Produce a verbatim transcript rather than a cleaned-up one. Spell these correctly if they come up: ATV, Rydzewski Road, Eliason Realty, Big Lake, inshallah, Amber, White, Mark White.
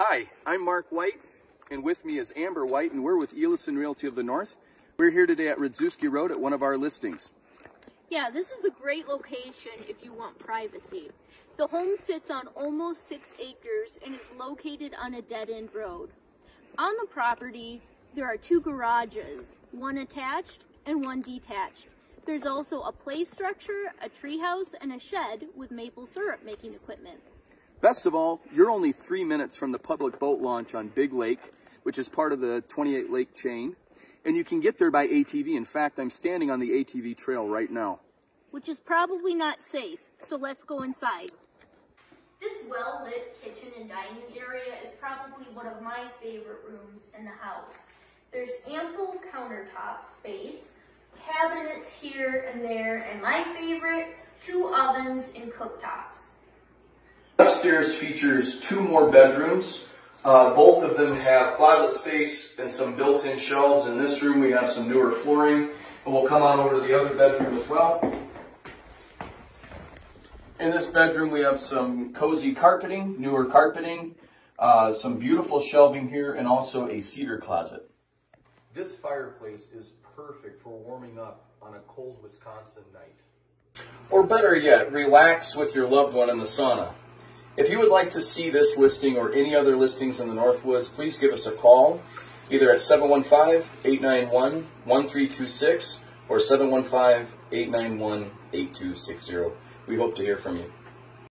Hi, I'm Mark White, and with me is Amber White, and we're with Eliason Realty of the North. We're here today at Rydzewski Road at one of our listings. Yeah, this is a great location if you want privacy. The home sits on almost six acres and is located on a dead-end road. On the property, there are two garages, one attached and one detached. There's also a play structure, a treehouse, and a shed with maple syrup making equipment. Best of all, you're only three minutes from the public boat launch on Big Lake, which is part of the twenty-eight lake chain, and you can get there by A T V. In fact, I'm standing on the A T V trail right now. Which is probably not safe, so let's go inside. This well-lit kitchen and dining area is probably one of my favorite rooms in the house. There's ample countertop space, cabinets here and there, and my favorite, two ovens and cooktops. Upstairs features two more bedrooms. Uh, both of them have closet space and some built-in shelves. In this room we have some newer flooring, and we'll come on over to the other bedroom as well. In this bedroom we have some cozy carpeting, newer carpeting, uh, some beautiful shelving here, and also a cedar closet. This fireplace is perfect for warming up on a cold Wisconsin night. Or better yet, relax with your loved one in the sauna. If you would like to see this listing or any other listings in the Northwoods, please give us a call, either at seven one five, eight nine one, one three two six or seven one five, eight nine one, eight two six zero. We hope to hear from you.